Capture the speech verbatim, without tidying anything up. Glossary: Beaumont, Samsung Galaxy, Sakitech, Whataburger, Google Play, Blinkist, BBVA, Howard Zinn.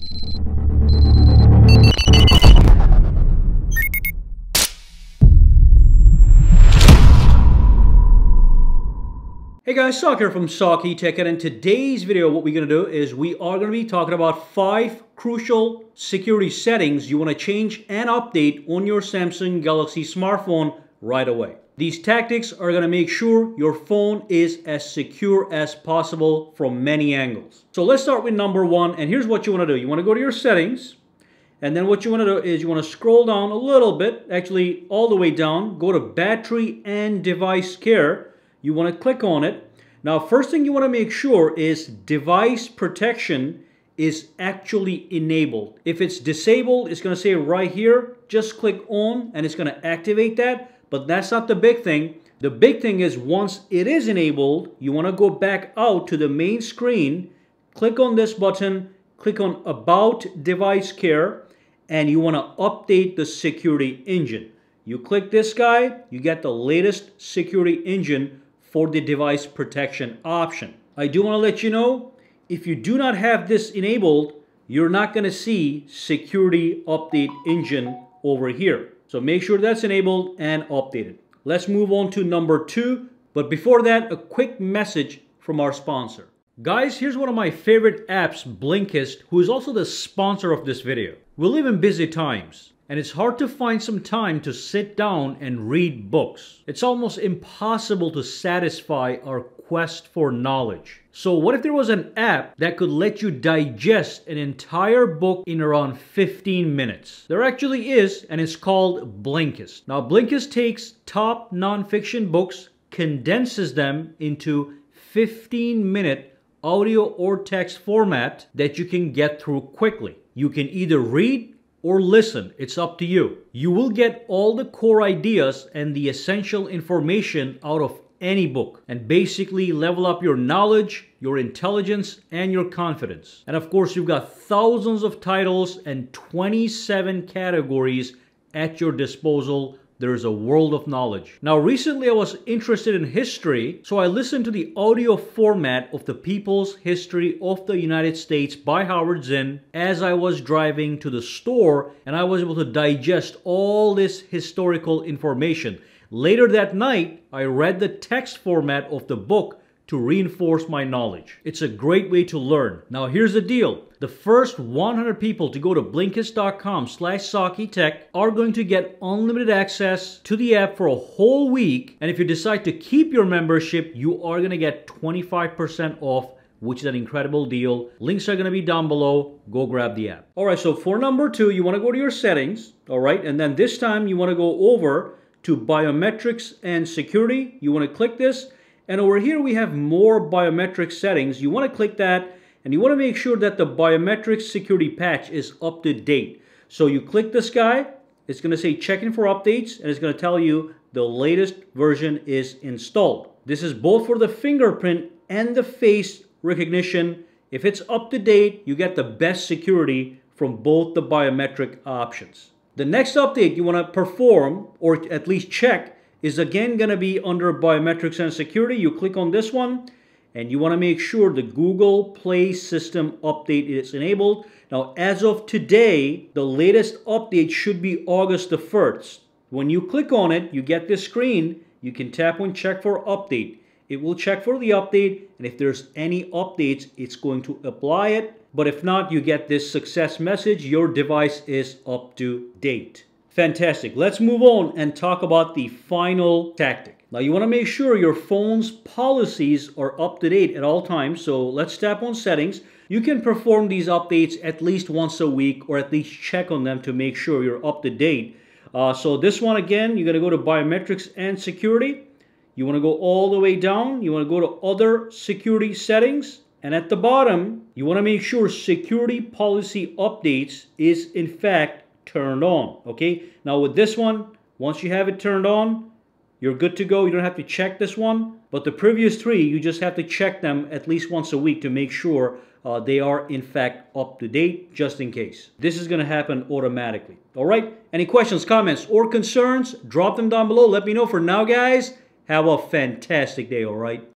Hey guys, Sak here from Sakitech, and in today's video what we're going to do is we are going to be talking about five crucial security settings you want to change and update on your Samsung Galaxy smartphone right away. These tactics are going to make sure your phone is as secure as possible from many angles. So let's start with number one, and here's what you want to do. You want to go to your settings, and then what you want to do is you want to scroll down a little bit, actually all the way down, go to battery and device care. You want to click on it. Now, first thing you want to make sure is device protection is actually enabled. If it's disabled, it's going to say right here, just click on and it's going to activate that. But that's not the big thing. The big thing is once it is enabled, you want to go back out to the main screen, click on this button, click on About Device Care, and you want to update the security engine. You click this guy, you get the latest security engine for the device protection option. I do want to let you know, if you do not have this enabled, you're not going to see security update engine over here. So make sure that's enabled and updated. Let's move on to number two. But before that, a quick message from our sponsor. Guys, here's one of my favorite apps, Blinkist, who is also the sponsor of this video. We live in busy times, and it's hard to find some time to sit down and read books. It's almost impossible to satisfy our quest for knowledge. So what if there was an app that could let you digest an entire book in around fifteen minutes? There actually is, and it's called Blinkist. Now, Blinkist takes top nonfiction books, condenses them into fifteen minute audio or text format that you can get through quickly. You can either read or listen, it's up to you. You will get all the core ideas and the essential information out of any book and basically level up your knowledge, your intelligence, and your confidence. And of course, you've got thousands of titles and twenty-seven categories at your disposal. There's a world of knowledge. Now, recently I was interested in history, so I listened to the audio format of the People's History of the United States by Howard Zinn as I was driving to the store, and I was able to digest all this historical information. Later that night, I read the text format of the book to reinforce my knowledge. It's a great way to learn. Now, here's the deal. The first one hundred people to go to blinkist dot com slash sakitech are going to get unlimited access to the app for a whole week. And if you decide to keep your membership, you are going to get twenty-five percent off, which is an incredible deal. Links are going to be down below. Go grab the app. All right, so for number two, you want to go to your settings, all right? And then this time you want to go over to biometrics and security. You want to click this. And over here we have more biometric settings. You want to click that, and you want to make sure that the biometric security patch is up to date. So you click this guy, it's going to say check in for updates, and it's going to tell you the latest version is installed. This is both for the fingerprint and the face recognition. If it's up to date, you get the best security from both the biometric options. The next update you want to perform, or at least check, is again going to be under biometrics and security. You click on this one, and you want to make sure the Google Play system update is enabled. Now, as of today, the latest update should be August the first. When you click on it, you get this screen. You can tap on check for update. It will check for the update, and if there's any updates, it's going to apply it. But if not, you get this success message. Your device is up to date. Fantastic. Let's move on and talk about the final tactic. Now, you want to make sure your phone's policies are up to date at all times. So let's tap on settings. You can perform these updates at least once a week, or at least check on them to make sure you're up to date. Uh, so this one, again, you're going to go to biometrics and security. You want to go all the way down. You want to go to other security settings. And at the bottom, you want to make sure security policy updates is in fact turned on. Okay, now with this one, once you have it turned on, you're good to go. You don't have to check this one, but the previous three, you just have to check them at least once a week to make sure uh, they are in fact up to date, just in case. This is going to happen automatically. All right, any questions, comments, or concerns, drop them down below. Let me know. For now, guys, have a fantastic day. All right.